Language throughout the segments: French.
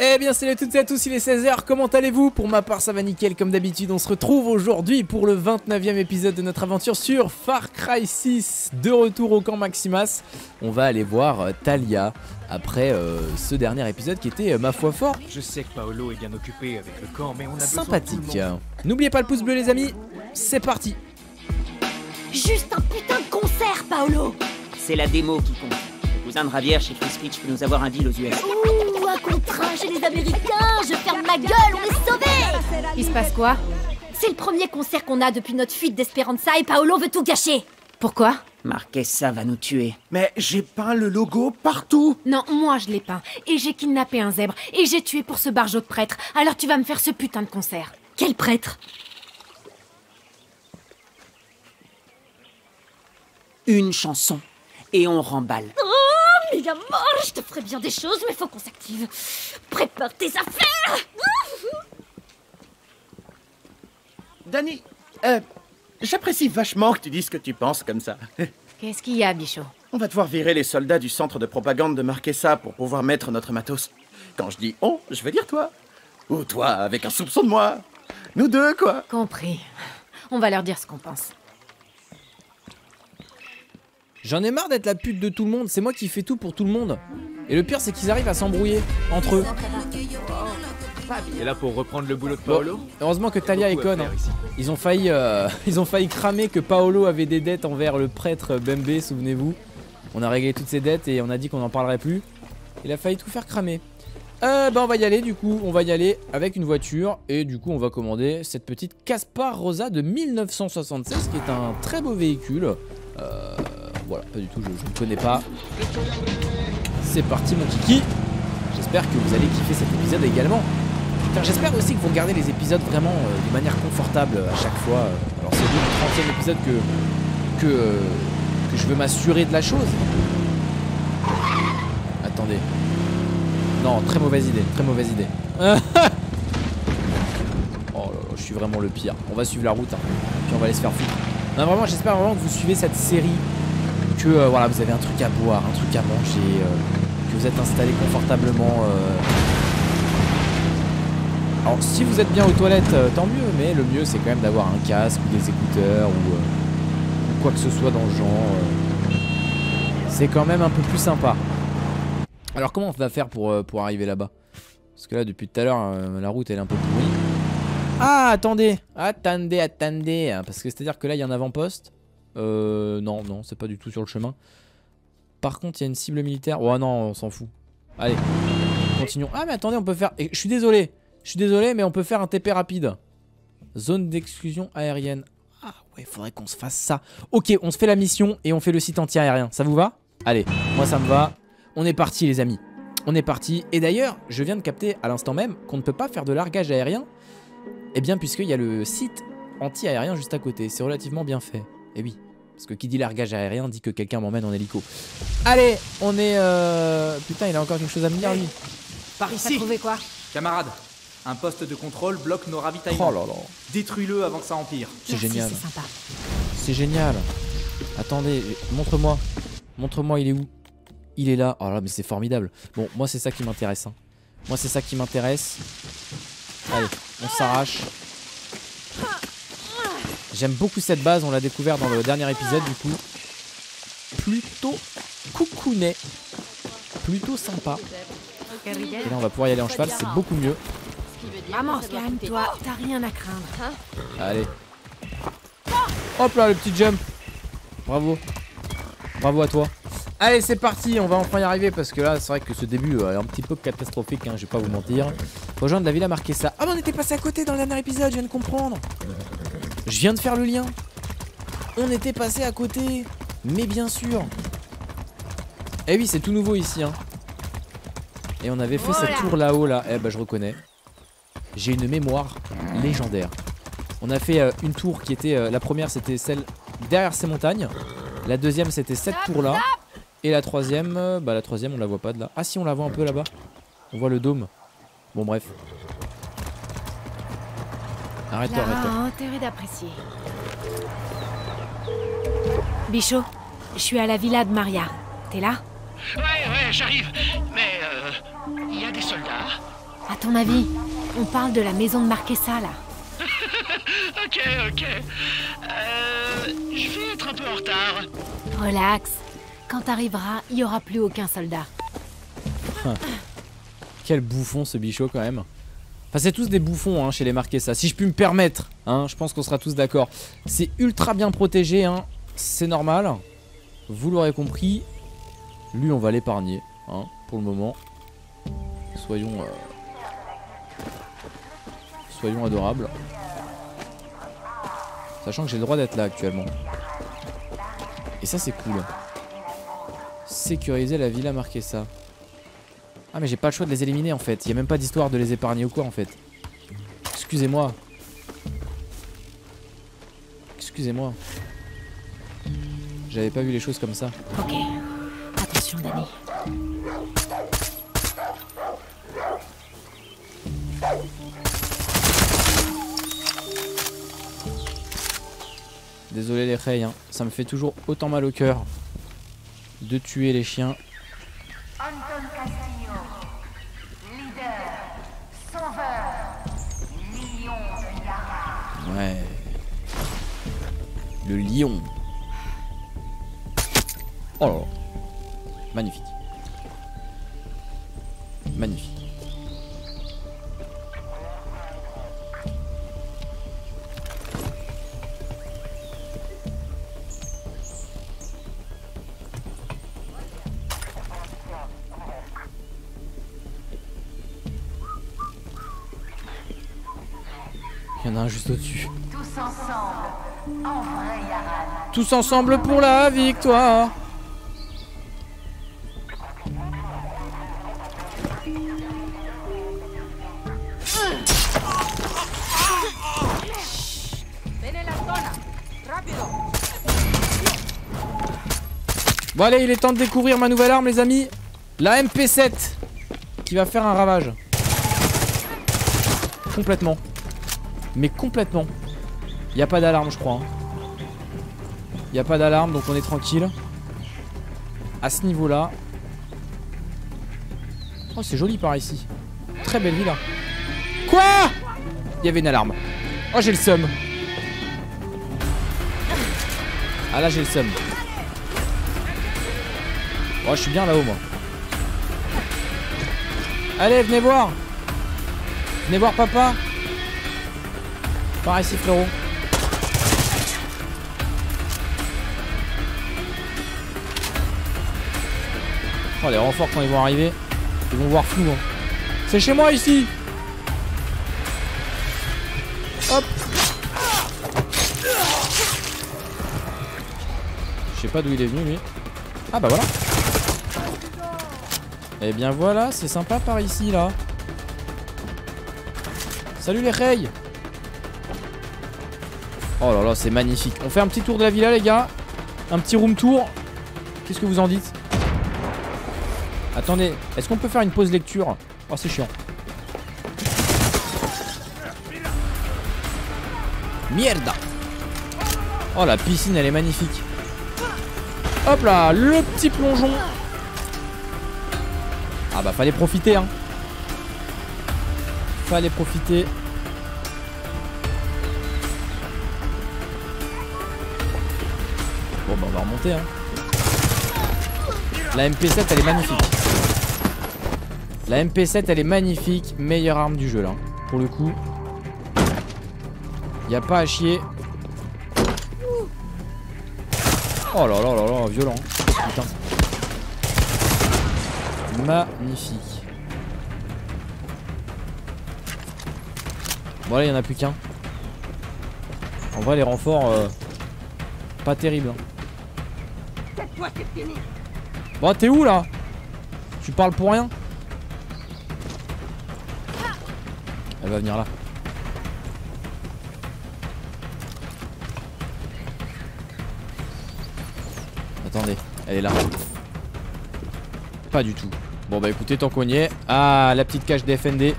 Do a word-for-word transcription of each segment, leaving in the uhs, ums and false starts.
Eh bien salut à toutes et à tous, il est seize heures, comment allez-vous? Pour ma part ça va nickel comme d'habitude, on se retrouve aujourd'hui pour le vingt-neuvième épisode de notre aventure sur Far Cry six, de retour au camp Maximas. On va aller voir Talia après euh, ce dernier épisode qui était euh, ma foi fort. Je sais que Paolo est bien occupé avec le camp, mais on a sympathique. N'oubliez pas le pouce bleu les amis, c'est parti. Juste un putain de concert Paolo. C'est la démo qui compte. Le cousin de Javier chez Chris Pitch peut nous avoir un deal aux U S. Ouh, à contrat chez les Américains, je ferme ma gueule, on est sauvés. Il se passe quoi? C'est le premier concert qu'on a depuis notre fuite d'Esperanza et Paolo veut tout gâcher. Pourquoi? Marquesa va nous tuer. Mais j'ai peint le logo partout. Non, moi je l'ai peint, et j'ai kidnappé un zèbre, et j'ai tué pour ce barjot de prêtre, alors tu vas me faire ce putain de concert. Quel prêtre? Une chanson, et on remballe. Mais la mort, je te ferai bien des choses, mais faut qu'on s'active. Prépare tes affaires. Danny, euh, j'apprécie vachement que tu dises ce que tu penses comme ça. Qu'est-ce qu'il y a, Bichot? On va devoir virer les soldats du centre de propagande de Marquesa pour pouvoir mettre notre matos. Quand je dis « on », je veux dire toi. Ou toi, avec un soupçon de moi. Nous deux, quoi. Compris. On va leur dire ce qu'on pense. J'en ai marre d'être la pute de tout le monde, c'est moi qui fais tout pour tout le monde. Et le pire c'est qu'ils arrivent à s'embrouiller entre eux. Il est là pour reprendre le boulot de Paolo. Bon, heureusement que Talia est conne. Hein. Ils ont failli euh, ils ont failli cramer que Paolo avait des dettes envers le prêtre Bembe, souvenez-vous. On a réglé toutes ses dettes et on a dit qu'on n'en parlerait plus. Il a failli tout faire cramer. Euh bah on va y aller du coup, on va y aller avec une voiture et du coup on va commander cette petite Caspar Rosa de mille neuf cent soixante-seize qui est un très beau véhicule. Euh Voilà, pas du tout, je ne connais pas. C'est parti mon kiki. J'espère que vous allez kiffer cet épisode également. Enfin, j'espère aussi que vous regardez les épisodes vraiment euh, de manière confortable à chaque fois. Alors c'est le trentième épisode que, que, euh, que je veux m'assurer de la chose. Attendez. Non, très mauvaise idée, très mauvaise idée. Oh là là, je suis vraiment le pire. On va suivre la route, hein, puis on va aller se faire foutre. Non, vraiment, j'espère vraiment que vous suivez cette série. Que euh, voilà, vous avez un truc à boire, un truc à manger, euh, que vous êtes installé confortablement. Euh... Alors si vous êtes bien aux toilettes, euh, tant mieux, mais le mieux c'est quand même d'avoir un casque ou des écouteurs ou euh, quoi que ce soit dans le genre. Euh... C'est quand même un peu plus sympa. Alors comment on va faire pour, euh, pour arriver là-bas? Parce que là depuis tout à l'heure, euh, la route elle est un peu pourrie. Ah attendez, attendez, attendez, parce que c'est-à-dire que là il y a un avant-poste. Euh, non, non, c'est pas du tout sur le chemin. Par contre, il y a une cible militaire. Oh non, on s'en fout. Allez, continuons. Ah mais attendez, on peut faire... Et, je suis désolé, je suis désolé, mais on peut faire un T P rapide. Zone d'exclusion aérienne. Ah ouais, faudrait qu'on se fasse ça. Ok, on se fait la mission et on fait le site anti-aérien. Ça vous va? Allez, moi ça me va. On est parti les amis, on est parti. Et d'ailleurs, je viens de capter à l'instant même qu'on ne peut pas faire de largage aérien. Eh bien, puisqu'il y a le site anti-aérien juste à côté. C'est relativement bien fait. Eh oui, parce que qui dit largage aérien dit que quelqu'un m'emmène en hélico. Allez, on est... Euh... Putain, il a encore quelque chose à me dire, lui. Par ici. T'as trouvé quoi? Camarade, un poste de contrôle bloque nos ravitaillements. Oh là là. Détruis-le avant que ça empire. C'est génial. C'est sympa. C'est génial. Attendez, montre-moi. Montre-moi, il est où? Il est là. Oh là, mais c'est formidable. Bon, moi, c'est ça qui m'intéresse. Hein. Moi, c'est ça qui m'intéresse. Allez, on s'arrache. J'aime beaucoup cette base, on l'a découvert dans le dernier épisode du coup. Plutôt coucounet. Plutôt sympa. Et là on va pouvoir y aller en cheval, c'est beaucoup mieux. Maman, calme-toi, t'as rien à craindre. Allez. Hop là, le petit jump. Bravo. Bravo à toi. Allez, c'est parti, on va enfin y arriver parce que là, c'est vrai que ce début est un petit peu catastrophique, hein, je vais pas vous mentir. Rejoindre la villa Marquesa. Ah, mais on était passé à côté dans le dernier épisode, je viens de comprendre. Je viens de faire le lien. On était passé à côté. Mais bien sûr. Eh oui, c'est tout nouveau ici. Hein. Et on avait fait voilà. Cette tour là-haut, là. Eh ben, je reconnais. J'ai une mémoire légendaire. On a fait euh, une tour qui était... Euh, la première, c'était celle derrière ces montagnes. La deuxième, c'était cette tour-là. Et la troisième... Euh, bah, la troisième, on la voit pas de là. Ah si, on la voit un peu là-bas. On voit le dôme. Bon, bref. Arrête-toi, arrête-toi. Intérêt d'apprécier. Bichot, je suis à la villa de Maria. T'es là? Ouais, ouais, j'arrive. Mais il euh, y a des soldats. À ton avis, on parle de la maison de Marquesa, là. Ok, ok. Euh, je vais être un peu en retard. Relax. Quand t'arriveras, il n'y aura plus aucun soldat. Quel bouffon ce bichot, quand même. Enfin, c'est tous des bouffons hein, chez les Marquesa, si je puis me permettre. Hein, je pense qu'on sera tous d'accord. C'est ultra bien protégé, hein. C'est normal. Vous l'aurez compris. Lui, on va l'épargner hein, pour le moment. Soyons... Euh... Soyons adorables. Sachant que j'ai le droit d'être là actuellement. Et ça, c'est cool. Sécuriser la villa Marquesa. Ah mais j'ai pas le choix de les éliminer en fait. Il y a même pas d'histoire de les épargner ou quoi en fait. Excusez-moi. Excusez-moi. J'avais pas vu les choses comme ça. Ok. Attention Danny. Désolé les reilles, hein. Ça me fait toujours autant mal au cœur de tuer les chiens. Ouais. Le lion. Oh là là. Magnifique. Magnifique. Il y en a un juste au-dessus. Tous ensemble, en vrai, Yara. Tous ensemble pour la victoire. Bon allez, il est temps de découvrir ma nouvelle arme les amis. La M P sept qui va faire un ravage. Complètement. Mais complètement. Il n'y a pas d'alarme je crois. Il n'y a pas d'alarme donc on est tranquille. À ce niveau là. Oh c'est joli par ici. Très belle villa. Quoi? Il y avait une alarme. Oh j'ai le seum. Ah là j'ai le seum. Oh, je suis bien là-haut, moi. Allez, venez voir. Venez voir papa. Par ici, frérot. Oh, les renforts, quand ils vont arriver, ils vont voir flou. Hein. C'est chez moi, ici. Hop. Je sais pas d'où il est venu, lui. Ah, bah voilà. Et eh bien voilà, c'est sympa par ici là. Salut les reilles. Oh là là, c'est magnifique. On fait un petit tour de la villa les gars. Un petit room tour. Qu'est-ce que vous en dites? Attendez, est-ce qu'on peut faire une pause lecture? Oh c'est chiant. Mierda. Oh la piscine elle est magnifique. Hop là, le petit plongeon. Ah bah fallait profiter hein. Fallait profiter. Bon bah on va remonter hein. La M P sept elle est magnifique. La M P sept elle est magnifique. Meilleure arme du jeu là. Pour le coup y a pas à chier. Oh là là là là, violent. Putain. Magnifique. Bon là il n'y en a plus qu'un. En vrai les renforts euh, pas terribles hein. Bon t'es où là? Tu parles pour rien. Elle va venir là. Attendez, elle est là. Pas du tout. Bon bah écoutez tant qu'on y est. Ah la petite cache des F N D.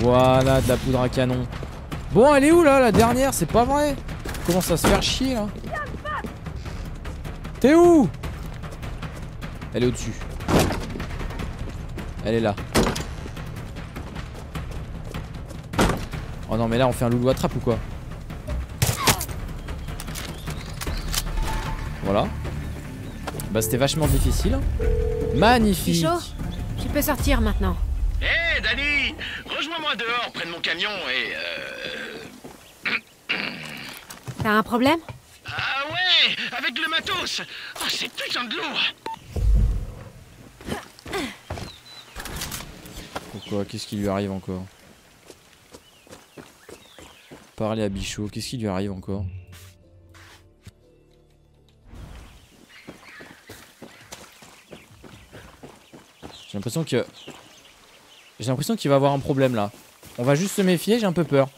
Voilà de la poudre à canon. Bon elle est où là la dernière? C'est pas vrai. On commence à se faire chier là. T'es où? Elle est au-dessus. Elle est là. Oh non mais là on fait un loulou attrape ou quoi? Voilà. Bah c'était vachement difficile. Magnifique. C'est chaud. Tu peux sortir maintenant. Hé hey, Dani, rejoins-moi dehors près de mon camion et euh... T'as un problème? Ah ouais, avec le matos. Oh c'est putain de lourd. Pourquoi? Qu'est-ce qui lui arrive encore? Parler à Bichot, qu'est-ce qui lui arrive encore? J'ai l'impression que... J'ai l'impression qu'il va avoir un problème là. On va juste se méfier, j'ai un peu peur.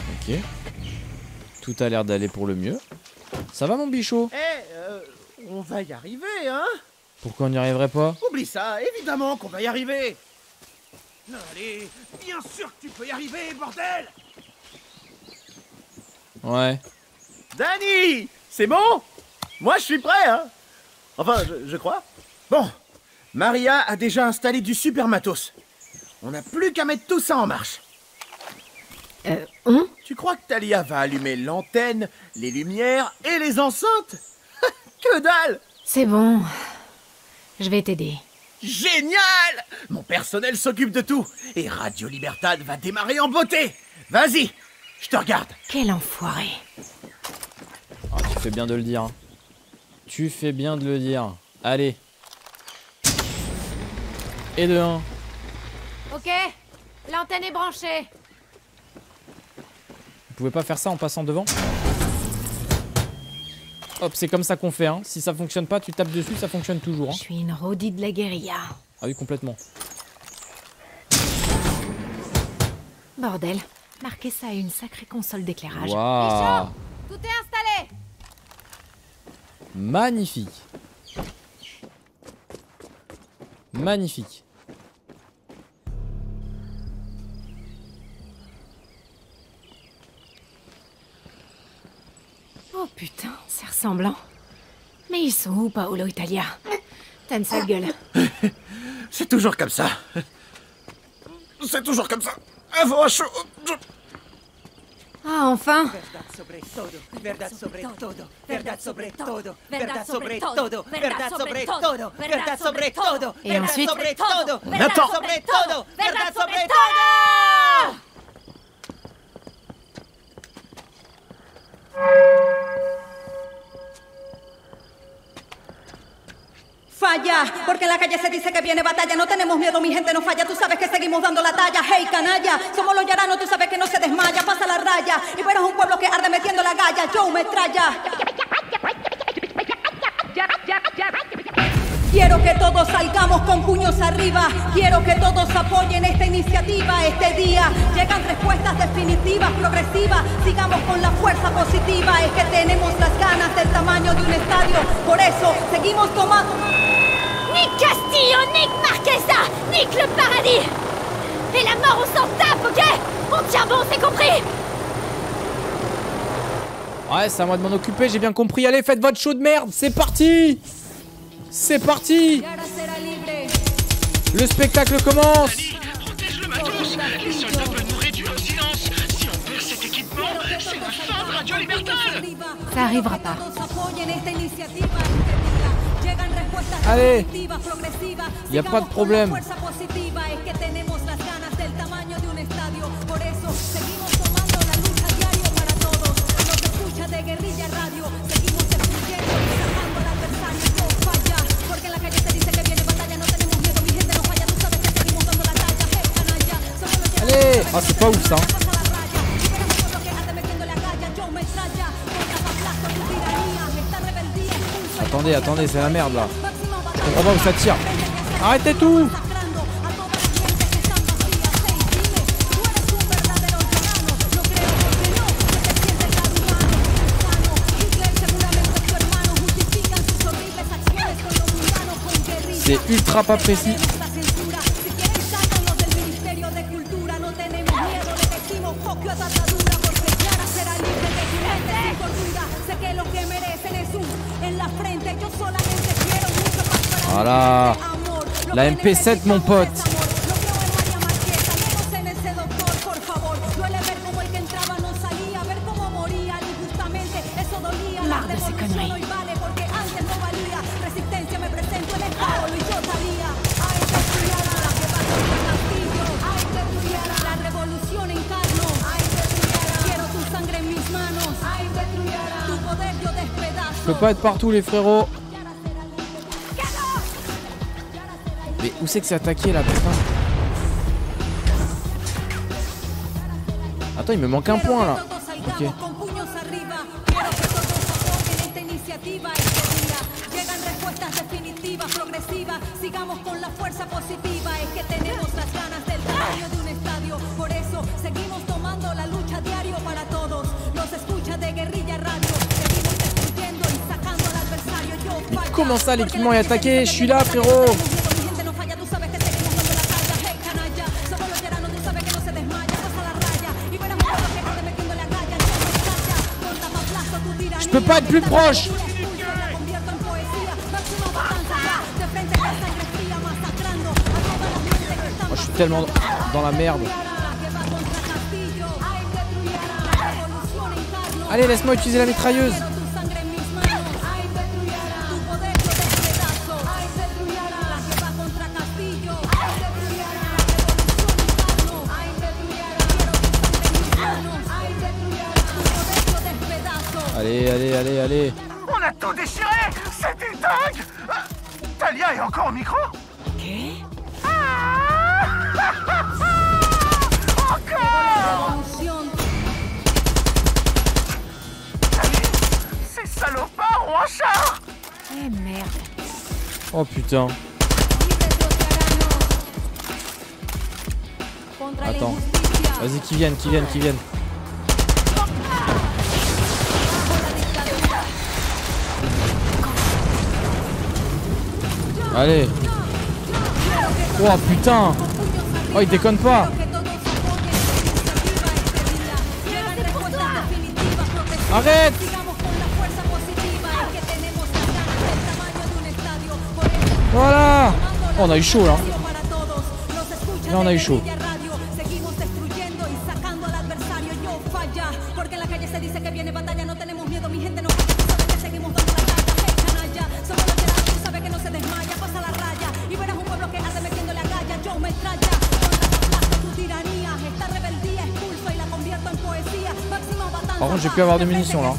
Ok. Tout a l'air d'aller pour le mieux. Ça va mon Bichot? Eh, hey, euh, on va y arriver hein? Pourquoi on n'y arriverait pas? Oublie ça, évidemment qu'on va y arriver. Allez, bien sûr que tu peux y arriver, bordel. Ouais. Dani, c'est bon? Moi je suis prêt, hein. Enfin, je, je crois. Bon, Maria a déjà installé du super matos. On n'a plus qu'à mettre tout ça en marche. Euh, hein? Tu crois que Talia va allumer l'antenne, les lumières et les enceintes? Que dalle! C'est bon. Je vais t'aider. Génial! Mon personnel s'occupe de tout et Radio Libertad va démarrer en beauté. Vas-y, je te regarde. Quel enfoiré. Oh, tu fais bien de le dire. Tu fais bien de le dire. Allez. Et de un. Ok, l'antenne est branchée. Vous pouvez pas faire ça en passant devant? Hop, c'est comme ça qu'on fait, hein. Si ça fonctionne pas, tu tapes dessus, ça fonctionne toujours. Hein. Je suis une rodie de la guérilla. Ah oui, complètement. Bordel, Marquesa a une sacrée console d'éclairage. Waouh. Tout est installé. Magnifique. Magnifique. Oh putain, c'est ressemblant. Mais ils sont où, Paolo Italia? T'as une sale gueule. C'est toujours comme ça. C'est toujours comme ça. Avant à chaud. Ah, enfin. Et ensuite... On attend. Falla, porque en la calle se dice que viene batalla. No tenemos miedo, mi gente no falla. Tú sabes que seguimos dando la talla. Hey, canalla, somos los yaranos, tú sabes que no se desmaya. Pasa la raya y verás un pueblo que arde metiendo la galla. Yo me traya. Quiero que todos salgamos con puños arriba. Quiero que todos apoyen esta iniciativa. Este día llegan respuestas definitivas, progresivas. Sigamos con la fuerza positiva. Es que tenemos las ganas del tamaño de un estadio. Por eso seguimos tomando. Nique Castillo, nique Marquesa, nique le paradis. Et la mort, on s'en tape, ok? On tient bon, c'est compris? Ouais, c'est à moi de m'en occuper, j'ai bien compris. Allez, faites votre show de merde, c'est parti! C'est parti! Le spectacle commence! Dani, protège le matos! Les soldats peuvent nous réduire au silence! Si on perd cet équipement, c'est la fin de Radio Libertad! Ça arrivera pas. Allez! Y a pas de problème! Allez! Ah, c'est pas ouf ça! Attendez, attendez, c'est la merde là! Je comprends pas où ça tire! Arrêtez tout! C'est ultra pas précis. Voilà. La M P sept, mon pote. Je peux pas être partout, les frérots. Mais où c'est que c'est attaqué là, putain? Attends, il me manque un point là. Ok. Mais comment ça, l'équipement est attaqué? Je suis là, frérot. Je peux pas être plus proche. Oh, je suis tellement dans la merde. Allez, laisse-moi utiliser la mitrailleuse. Allez, allez, allez, allez. On a tout déchiré. C'était dingue. Talia est encore au micro. Ok. Ah encore. Ces salopards ont un char. Eh merde. Oh putain. Attends. Vas-y, qu'ils viennent, qu'ils viennent, qu'ils viennent. Allez. Oh putain. Oh, il déconne pas. Arrête. Voilà. Oh, on a eu chaud là. Là on a eu chaud. Par contre, j'ai pu avoir des munitions là.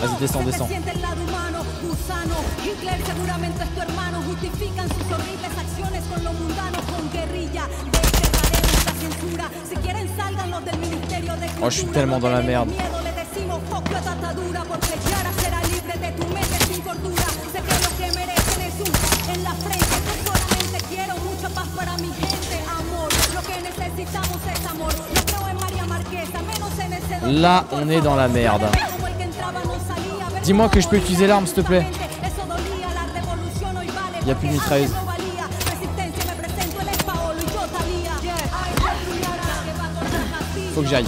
Vas-y, descends, descends. Oh, je suis tellement dans la merde. Là, on est dans la merde. Dis-moi que je peux utiliser l'arme, s'il te plaît. Il n'y a plus de mitrailleuse. Faut que j'aille.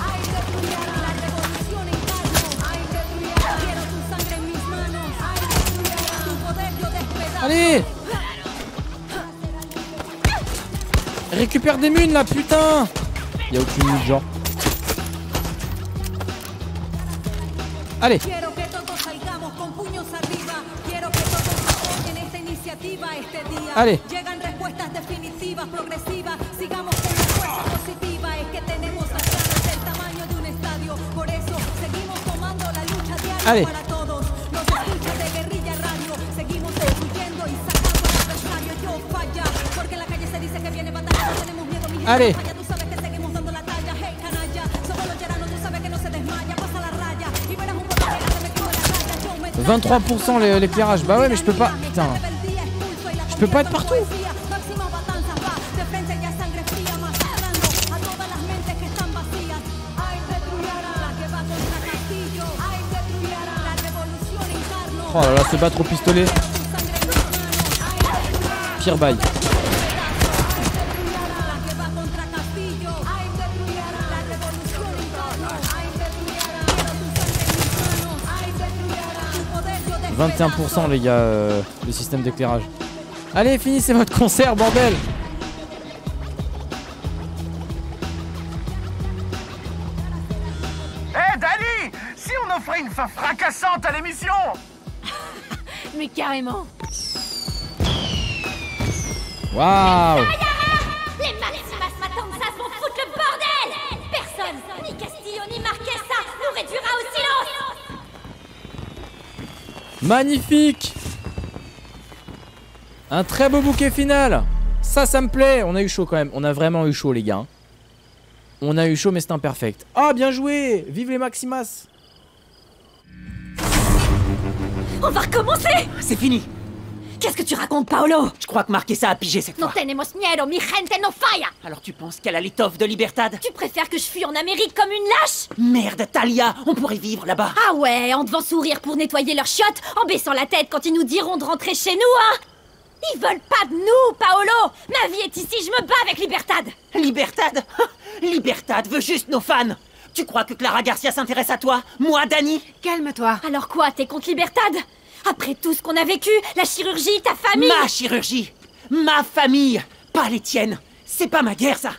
Allez! Récupère des munes là, putain! Y'a aucune mune, genre. Allez! Allez! Allez! Allez. vingt-trois pour cent l'éclairage. Bah ouais, mais je peux pas. Putain. Je peux pas être partout. Oh là là, se battre au pistolet. Pire bail. vingt et un pour cent les gars, euh, le système d'éclairage. Allez, finissez votre concert, bordel. Hé hey, Dali, si on offrait une fin fracassante à l'émission. Mais carrément. Waouh. Les Maximas, Matanzas vont foutre le bordel. Personne, ni Castillo, ni Marquesa, nous réduira au silence. Magnifique. Un très beau bouquet final. Ça, ça me plaît. On a eu chaud quand même. On a vraiment eu chaud, les gars. On a eu chaud, mais c'est imperfect. Ah, bien joué. Vive les Maximas. On va recommencer. C'est fini. Qu'est-ce que tu racontes, Paolo? Je crois que Marquesa a pigé cette fois. Non tenemos miedo, mi gente no falla. Alors tu penses qu'elle a l'étoffe de Libertad? Tu préfères que je fuis en Amérique comme une lâche? Merde, Talia, on pourrait vivre là-bas. Ah ouais, en devant sourire pour nettoyer leurs chiottes, en baissant la tête quand ils nous diront de rentrer chez nous, hein. Ils veulent pas de nous, Paolo. Ma vie est ici, je me bats avec Libertad. Libertad? Libertad veut juste nos fans. Tu crois que Clara Garcia s'intéresse à toi? Moi, Dani? Calme-toi. Alors quoi, t'es contre Libertad? Après tout ce qu'on a vécu, la chirurgie, ta famille... Ma chirurgie, ma famille, pas les tiennes. C'est pas ma guerre, ça.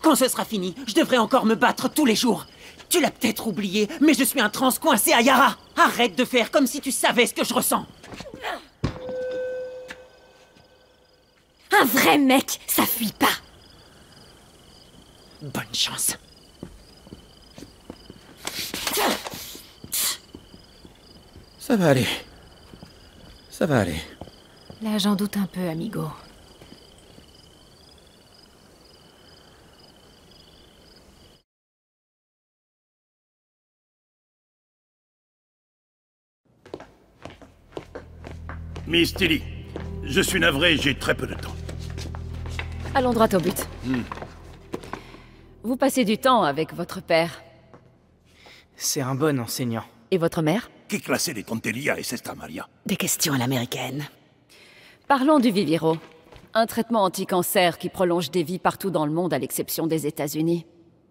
Quand ce sera fini, je devrais encore me battre tous les jours. Tu l'as peut-être oublié, mais je suis un trans coincé à Yara. Arrête de faire comme si tu savais ce que je ressens. Un vrai mec, ça fuit pas. Bonne chance. Ça va aller. Ça va aller. Là, j'en doute un peu, amigo. Miss Tilly, je suis navré, j'ai très peu de temps. Allons droit au but. Hmm. Vous passez du temps avec votre père. C'est un bon enseignant. Et votre mère ? Qui classait les tonterías et cesta Maria? Des questions à l'américaine. Parlons du Viviro. Un traitement anti-cancer qui prolonge des vies partout dans le monde à l'exception des États-Unis.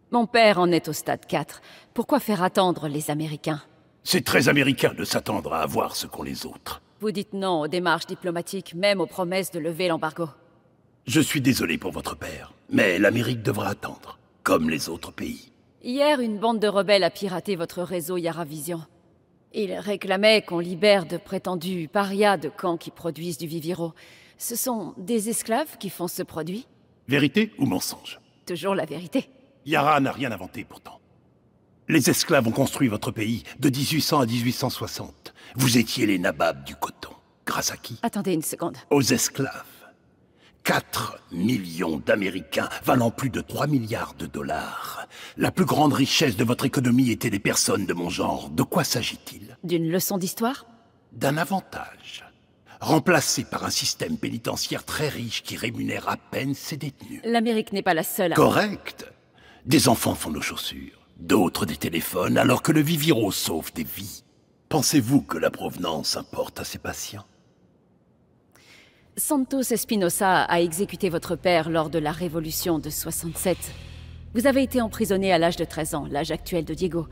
Mon père en est au stade quatre. Pourquoi faire attendre les Américains? C'est très américain de s'attendre à avoir ce qu'ont les autres. Vous dites non aux démarches diplomatiques, même aux promesses de lever l'embargo. Je suis désolé pour votre père, mais l'Amérique devra attendre, comme les autres pays. Hier, une bande de rebelles a piraté votre réseau YaraVision. Ils réclamaient qu'on libère de prétendus parias de camps qui produisent du Viviro. Ce sont des esclaves qui font ce produit? Vérité ou mensonge? Toujours la vérité. Yara n'a rien inventé pourtant. Les esclaves ont construit votre pays de mille huit cents à mille huit cent soixante. Vous étiez les nababs du coton. Grâce à qui? Attendez une seconde. Aux esclaves. quatre millions d'Américains valant plus de trois milliards de dollars. La plus grande richesse de votre économie était des personnes de mon genre. De quoi s'agit-il? D'une leçon d'histoire? D'un avantage. Remplacé par un système pénitentiaire très riche qui rémunère à peine ses détenus. L'Amérique n'est pas la seule à... Correct. Des enfants font nos chaussures, d'autres des téléphones, alors que le Viviro sauve des vies. Pensez-vous que la provenance importe à ses patients? Santos Espinosa a exécuté votre père lors de la révolution de soixante-sept. Vous avez été emprisonné à l'âge de treize ans, l'âge actuel de Diego.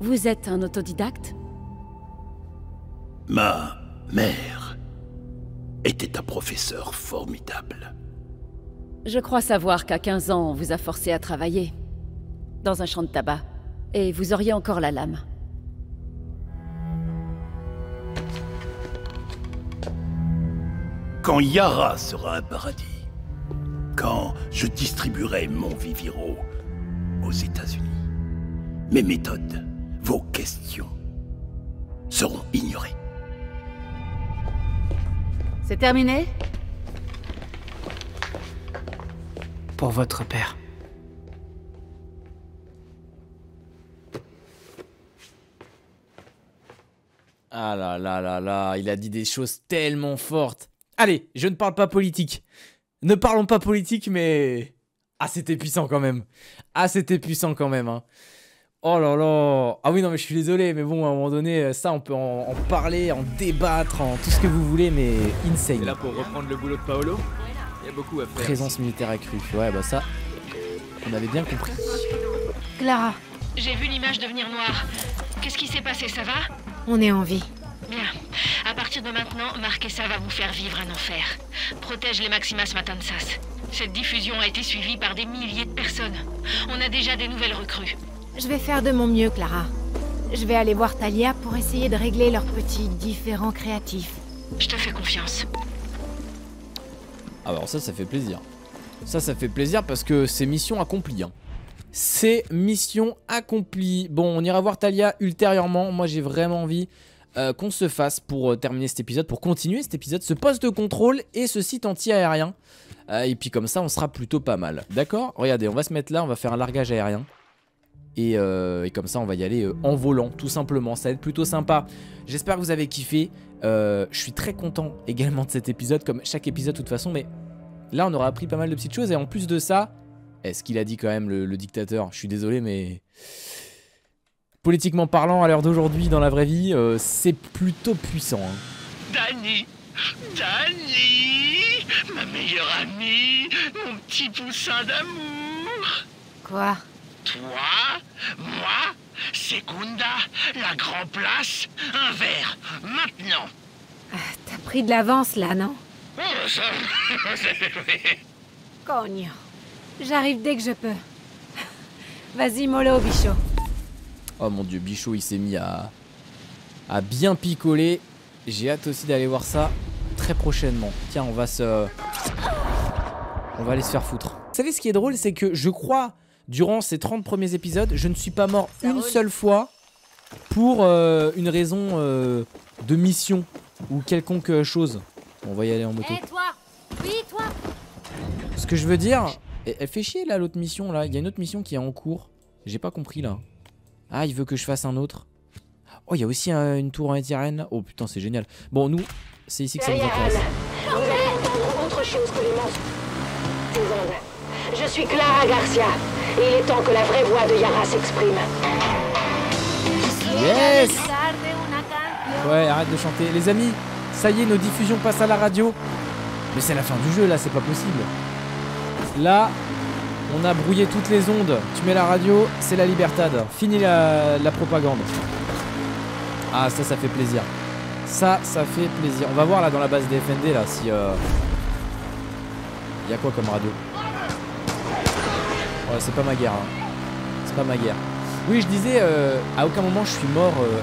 Vous êtes un autodidacte? Ma mère était un professeur formidable. Je crois savoir qu'à quinze ans, on vous a forcé à travailler dans un champ de tabac. Et vous auriez encore la lame. Quand Yara sera un paradis, quand je distribuerai mon Viviro aux États-Unis, mes méthodes, vos questions seront ignorées. C'est terminé? Pour votre père. Ah là là là là, il a dit des choses tellement fortes. Allez, je ne parle pas politique. Ne parlons pas politique, mais... Ah, c'était puissant quand même. Ah, c'était puissant quand même. Hein. Oh là là. Ah oui, non, mais je suis désolé. Mais bon, à un moment donné, ça, on peut en, en parler, en débattre, en tout ce que vous voulez, mais insane. C'est là pour reprendre le boulot de Paolo. Il y a beaucoup à faire. Présence militaire accrue. Ouais, bah ça, on avait bien compris. Clara. J'ai vu l'image devenir noire. Qu'est-ce qui s'est passé, ça va? On est en vie. Bien. À partir de maintenant, Marquesa va vous faire vivre un enfer. Protège les Maximas Matanzas. Cette diffusion a été suivie par des milliers de personnes. On a déjà des nouvelles recrues. Je vais faire de mon mieux, Clara. Je vais aller voir Talia pour essayer de régler leurs petits différends créatifs. Je te fais confiance. Alors ça, ça fait plaisir. Ça, ça fait plaisir parce que c'est mission accomplie. Hein. C'est mission accomplie. Bon, on ira voir Talia ultérieurement. Moi, j'ai vraiment envie euh, qu'on se fasse pour euh, terminer cet épisode, pour continuer cet épisode, ce poste de contrôle et ce site anti-aérien. Euh, et puis comme ça, on sera plutôt pas mal. D'accord? Regardez, on va se mettre là, on va faire un largage aérien. Et, euh, et comme ça on va y aller euh, en volant tout simplement, ça va être plutôt sympa. J'espère que vous avez kiffé, euh, je suis très content également de cet épisode, comme chaque épisode de toute façon. Mais là on aura appris pas mal de petites choses et en plus de ça, est-ce qu'il a dit quand même le, le dictateur? Je suis désolé mais... Politiquement parlant à l'heure d'aujourd'hui dans la vraie vie, euh, c'est plutôt puissant hein. Danny, Danny, ma meilleure amie, mon petit poussin d'amour. Quoi? Toi, moi, Secunda, la Grand Place, un verre, maintenant. Euh, T'as pris de l'avance là, non? Oh, ça... Cognon. J'arrive dès que je peux. Vas-y, mollo, Bichot. Oh mon dieu, Bichot, il s'est mis à... à bien picoler. J'ai hâte aussi d'aller voir ça très prochainement. Tiens, on va se... on va aller se faire foutre. Vous savez, ce qui est drôle, c'est que je crois... durant ces trente premiers épisodes, je ne suis pas mort une seule fois pour euh, une raison euh, de mission ou quelconque chose. On va y aller en moto. Hey, toi. Oui, toi. Ce que je veux dire, elle fait chier là l'autre mission là. Il y a une autre mission qui est en cours. J'ai pas compris là. Ah, il veut que je fasse un autre. Oh, il y a aussi un, une tour en étirène. Oh putain, c'est génial. Bon, nous, c'est ici que ça nous intéresse. Vous allez attendre autre chose que les monstres. Je suis Clara Garcia. Il est temps que la vraie voix de Yara s'exprime. Yes! Ouais, arrête de chanter. Les amis, ça y est, nos diffusions passent à la radio. Mais c'est la fin du jeu, là, c'est pas possible. Là, on a brouillé toutes les ondes. Tu mets la radio, c'est la Libertad. Fini la, la propagande. Ah, ça, ça fait plaisir. Ça, ça fait plaisir. On va voir, là, dans la base des F N D, là, si... Euh... y a quoi comme radio? Ouais, c'est pas ma guerre, hein. C'est pas ma guerre. Oui, je disais, euh, à aucun moment je suis mort euh,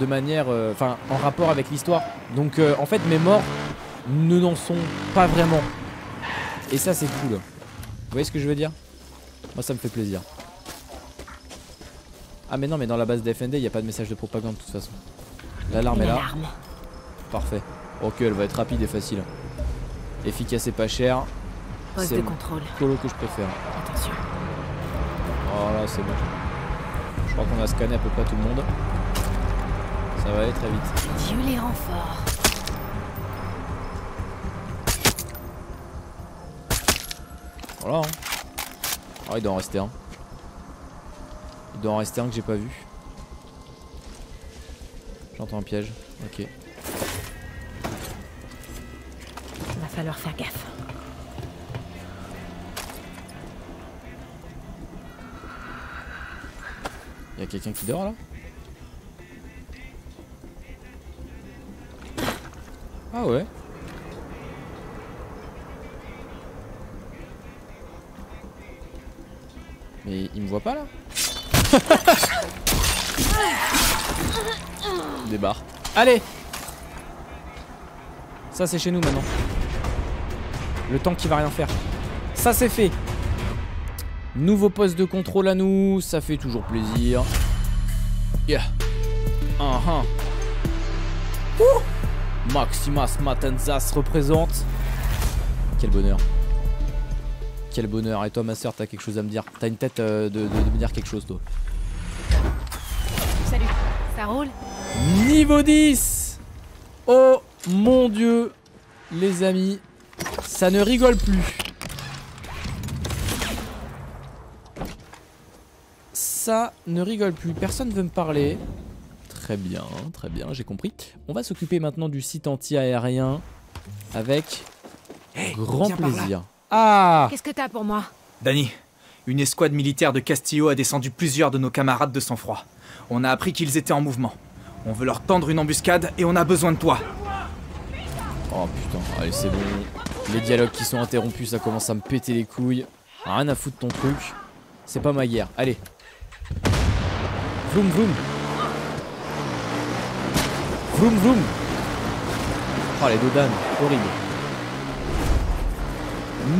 de manière, enfin, euh, en rapport avec l'histoire. Donc, euh, en fait, mes morts ne n'en sont pas vraiment. Et ça, c'est cool. Vous voyez ce que je veux dire? Moi, ça me fait plaisir. Ah, mais non, mais dans la base des F N D, il n'y a pas de message de propagande de toute façon. L'alarme est là. Parfait. Ok, elle va être rapide et facile. Efficace et pas cher. C'est le colo que je préfère. Attention. Oh là, c'est bon. Je crois qu'on a scanné à peu près tout le monde. Ça va aller très vite. Dieu les renforts. Voilà. Hein. Oh, il doit en rester un. Il doit en rester un que j'ai pas vu. J'entends un piège. Ok. Il va falloir faire gaffe. Y'a quelqu'un qui dort là? Ah ouais? Mais il me voit pas là? Débarre. Allez! Ça c'est chez nous maintenant. Le temps qui va rien faire. Ça c'est fait! Nouveau poste de contrôle à nous, ça fait toujours plaisir. Yeah. Uh-huh. Ouh. Maximas Matanzas représente. Quel bonheur. Quel bonheur. Et toi ma soeur, t'as quelque chose à me dire? T'as une tête euh, de, de, de me dire quelque chose toi. Salut, ça roule. Niveau dix. Oh mon dieu. Les amis, ça ne rigole plus. Ça ne rigole plus, personne veut me parler. Très bien, très bien, j'ai compris. On va s'occuper maintenant du site anti-aérien avec hey, grand plaisir. Ah! Qu'est-ce que t'as pour moi? Danny, une escouade militaire de Castillo a descendu plusieurs de nos camarades de sang-froid. On a appris qu'ils étaient en mouvement. On veut leur tendre une embuscade et on a besoin de toi. Oh putain, allez c'est bon. Les dialogues qui sont interrompus, ça commence à me péter les couilles. Rien à foutre ton truc. C'est pas ma guerre, allez. Vroom vroom. Vroom vroom. Oh les dodanes, horrible.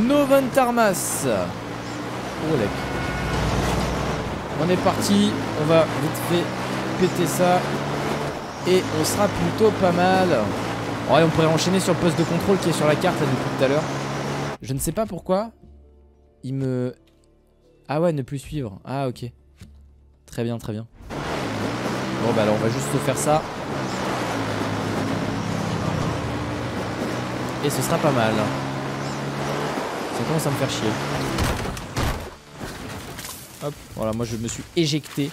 Novantarmas. Oh lec. On est parti, on va vite fait péter ça. Et on sera plutôt pas mal. Oh, allez, on pourrait enchaîner sur le poste de contrôle qui est sur la carte là, depuis tout à l'heure. Je ne sais pas pourquoi. Il me... Ah ouais, ne plus suivre. Ah ok. Très bien, très bien. Bon bah alors on va juste se faire ça. Et ce sera pas mal. Ça commence à me faire chier. Hop, voilà, moi je me suis éjecté.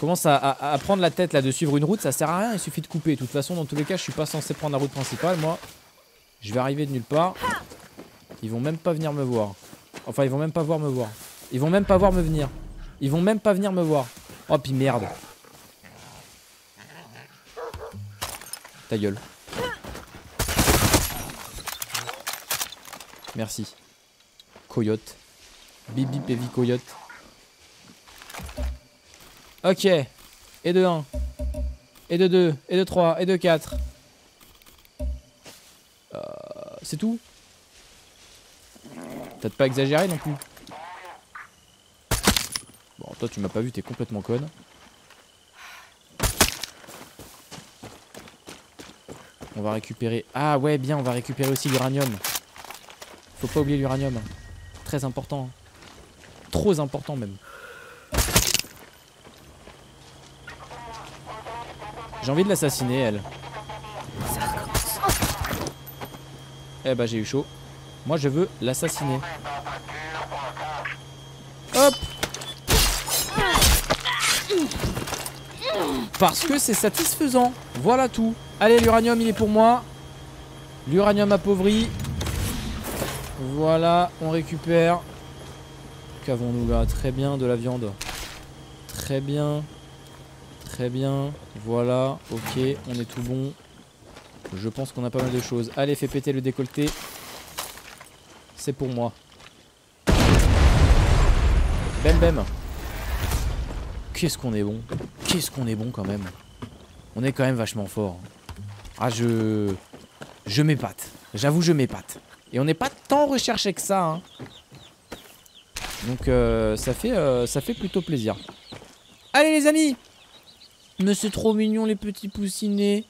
Commence à, à, à prendre la tête là de suivre une route, ça sert à rien, il suffit de couper. De toute façon, dans tous les cas, je suis pas censé prendre la route principale, moi. Je vais arriver de nulle part. Ils vont même pas venir me voir. Enfin, ils vont même pas voir me voir. Ils vont même pas voir me venir. Ils vont même pas venir me voir. Oh, puis merde. Ta gueule. Merci. Coyote. Bip bip heavy coyote. Ok, et de un, et de deux, et de trois, et de quatre. Euh, c'est tout? Peut-être pas exagéré non plus. Bon, toi tu m'as pas vu, t'es complètement conne. On va récupérer... Ah ouais, bien, on va récupérer aussi l'uranium. Faut pas oublier l'uranium. Très important. Trop important même. J'ai envie de l'assassiner, elle. Eh bah j'ai eu chaud. Moi je veux l'assassiner. Hop. Parce que c'est satisfaisant. Voilà tout. Allez, l'uranium il est pour moi. L'uranium appauvri. Voilà, on récupère. Qu'avons-nous là? Très bien, de la viande. Très bien. Très bien, voilà, ok, on est tout bon. Je pense qu'on a pas mal de choses. Allez, fais péter le décolleté. C'est pour moi. Bem bem. Qu'est-ce qu'on est bon. Qu'est-ce qu'on est bon quand même. On est quand même vachement fort. Ah, je... Je m'épate. J'avoue, je m'épate. Et on n'est pas tant recherché que ça, hein. Donc, euh, ça fait, euh, ça fait plutôt plaisir. Allez les amis. Mais c'est trop mignon les petits poussinets.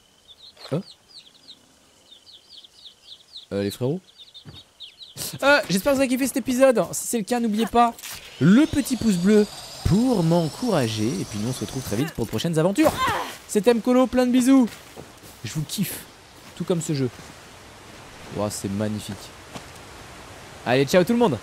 Hein euh, les frérots euh, j'espère que vous avez kiffé cet épisode. Si c'est le cas, n'oubliez pas le petit pouce bleu pour m'encourager. Et puis nous on se retrouve très vite pour de prochaines aventures. C'était MColo, plein de bisous. Je vous kiffe, tout comme ce jeu. Wow, c'est magnifique. Allez, ciao tout le monde.